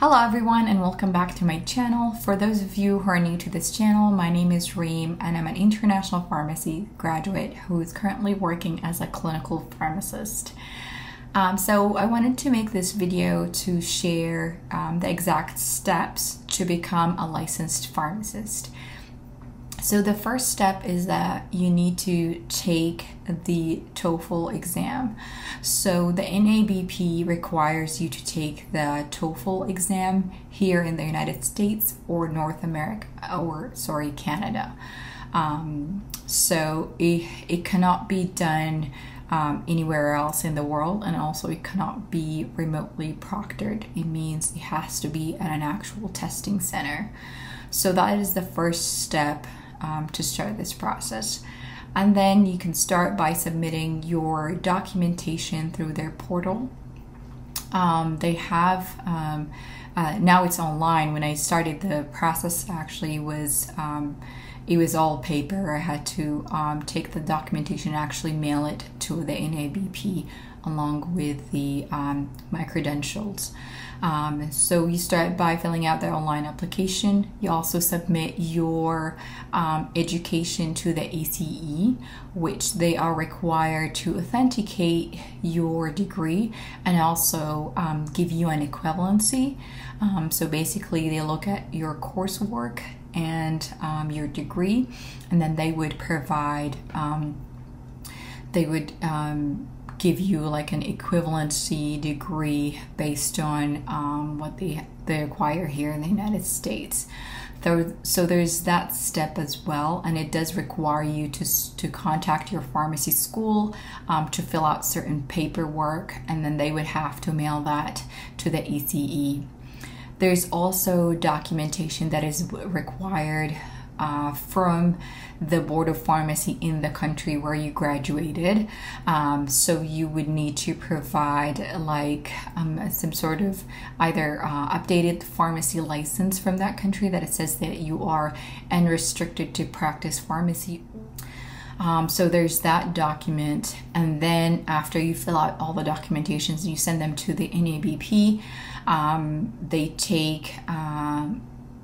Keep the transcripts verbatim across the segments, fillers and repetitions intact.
Hello everyone and welcome back to my channel. For those of you who are new to this channel, my name is Reem and I'm an international pharmacy graduate who is currently working as a clinical pharmacist. Um, so I wanted to make this video to share um, the exact steps to become a licensed pharmacist. So the first step is that you need to take the TOEFL exam. So the N A B P requires you to take the TOEFL exam here in the United States or North America, or sorry, Canada. Um, so it, it cannot be done um, anywhere else in the world, and also it cannot be remotely proctored. It means it has to be at an actual testing center. So that is the first step. Um, to start this process. And then you can start by submitting your documentation through their portal. Um, they have, um, uh, now it's online. When I started the process, actually was, um, it was all paper. I had to um, take the documentation and actually mail it to the N A B P along with the um, my credentials. Um, so you start by filling out their online application. You also submit your um, education to the A C E, which they are required to authenticate your degree and also um, give you an equivalency. Um, so basically they look at your coursework and um, your degree, and then they would provide, um, they would um, give you like an equivalency degree based on um, what they, they acquire here in the United States. So, so there's that step as well, and it does require you to, to contact your pharmacy school um, to fill out certain paperwork, and then they would have to mail that to the E C E. There's also documentation that is required Uh, from the Board of Pharmacy in the country where you graduated. Um, so you would need to provide like um, some sort of either uh, updated pharmacy license from that country that it says that you are unrestricted to practice pharmacy. Um, so there's that document, and then after you fill out all the documentations, you send them to the N A B P. Um, they take um,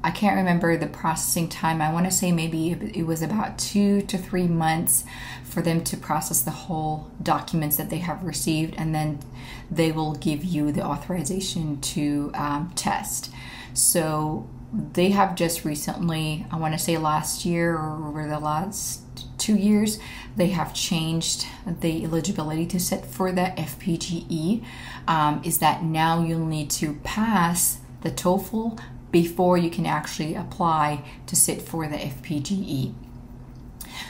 I can't remember the processing time. I want to say maybe it was about two to three months for them to process the whole documents that they have received, and then they will give you the authorization to um, test. So they have just recently, I want to say last year or over the last two years, they have changed the eligibility to set for the F P G E, um, is that now you'll need to pass the TOEFL before you can actually apply to sit for the F P G E.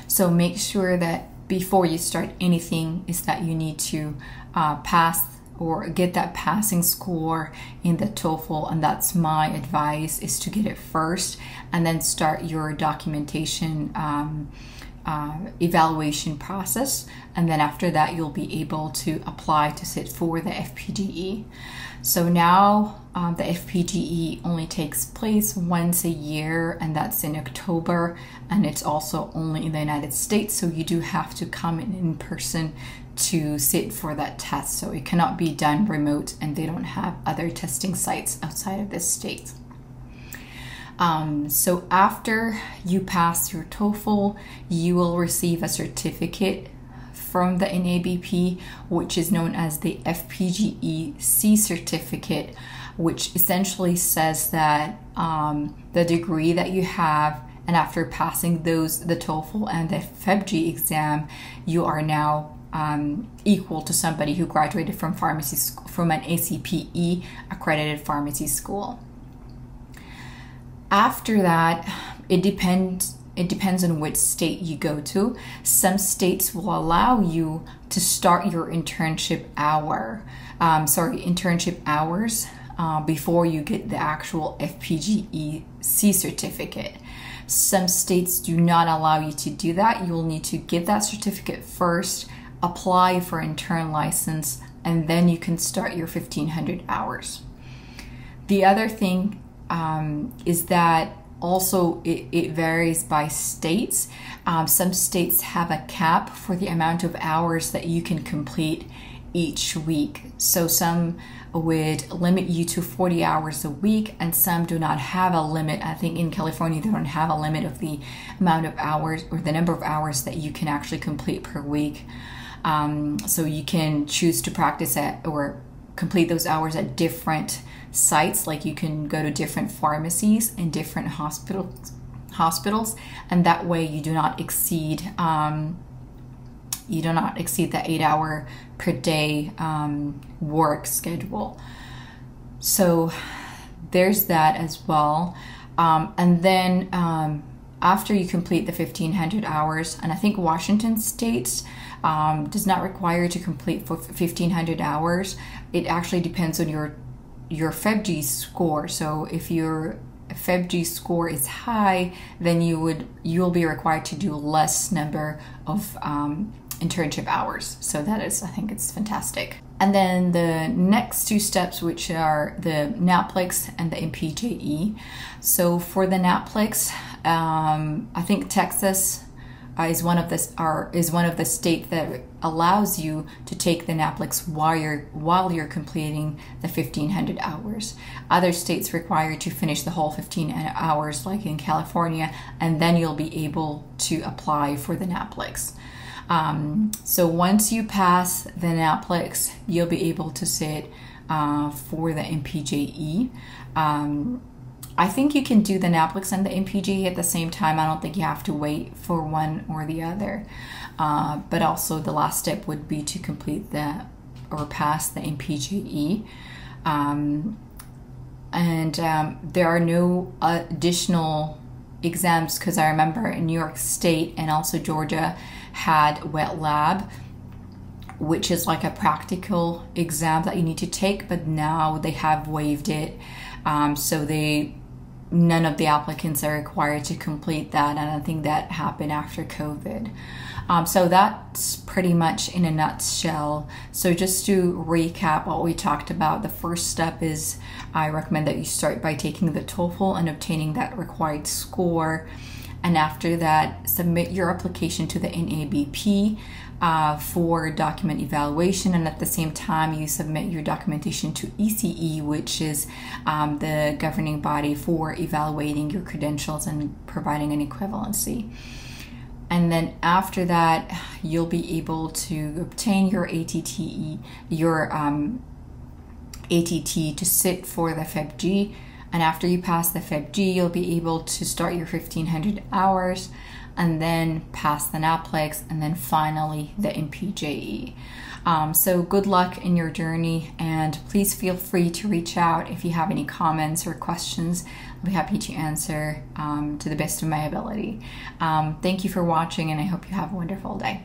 So make sure that before you start anything is that you need to uh, pass or get that passing score in the TOEFL, and that's my advice, is to get it first and then start your documentation um, uh, evaluation process, and then after that you'll be able to apply to sit for the F P G E. So now um, the F P G E only takes place once a year, and that's in October, and it's also only in the United States, so you do have to come in, in person to sit for that test. So it cannot be done remote, and they don't have other testing sites outside of this state. Um, so after you pass your TOEFL, you will receive a certificate from the N A B P, which is known as the F P G E C certificate, which essentially says that um, the degree that you have, and after passing those, the TOEFL and the F P G E exam, you are now um, equal to somebody who graduated from pharmacy school, from an A C P E accredited pharmacy school. After that, it depends. It depends on which state you go to. Some states will allow you to start your internship hour, um, sorry, internship hours uh, before you get the actual F P G E C certificate. Some states do not allow you to do that. You will need to get that certificate first, apply for intern license, and then you can start your fifteen hundred hours. The other thing um, is that also, it, it varies by states. Um, some states have a cap for the amount of hours that you can complete each week. So some would limit you to forty hours a week, and some do not have a limit. I think in California, they don't have a limit of the amount of hours or the number of hours that you can actually complete per week. Um, so you can choose to practice at or complete those hours at different sites. Like you can go to different pharmacies and different hospitals, hospitals, and that way you do not exceed um, you do not exceed the eight hour per day um, work schedule. So there's that as well. Um, and then um, after you complete the fifteen hundred hours, and I think Washington State um, does not require you to complete for fifteen hundred hours. It actually depends on your your F P G E score. So if your F P G E score is high, then you would you'll be required to do less number of um, internship hours. So that is, I think it's fantastic. And then the next two steps, which are the NAPLEX and the M P J E. So for the NAPLEX, um, I think Texas uh, is one of the are is one of the states that allows you to take the NAPLEX while you're while you're completing the fifteen hundred hours. Other states require you to finish the whole fifteen hours, like in California, and then you'll be able to apply for the NAPLEX. Um, so once you pass the NAPLEX, you'll be able to sit uh, for the M P J E. Um, I think you can do the NAPLEX and the M P J E at the same time. I don't think you have to wait for one or the other. Uh, but also the last step would be to complete the or pass the M P J E. Um, and um, there are no additional exams, because I remember in New York State and also Georgia had wet lab, which is like a practical exam that you need to take, but now they have waived it. Um, so they none of the applicants are required to complete that, and I think that happened after COVID. Um, so that's pretty much in a nutshell. So just to recap what we talked about, the first step is I recommend that you start by taking the TOEFL and obtaining that required score. And after that, submit your application to the N A B P uh, for document evaluation. And at the same time, you submit your documentation to E C E, which is um, the governing body for evaluating your credentials and providing an equivalency. And then after that, you'll be able to obtain your A T T E, your um, A T T to sit for the F P G E. And after you pass the F P G E, you'll be able to start your fifteen hundred hours and then pass the NAPLEX and then finally the M P J E. Um, so good luck in your journey, and please feel free to reach out if you have any comments or questions. I'll be happy to answer um, to the best of my ability. Um, thank you for watching, and I hope you have a wonderful day.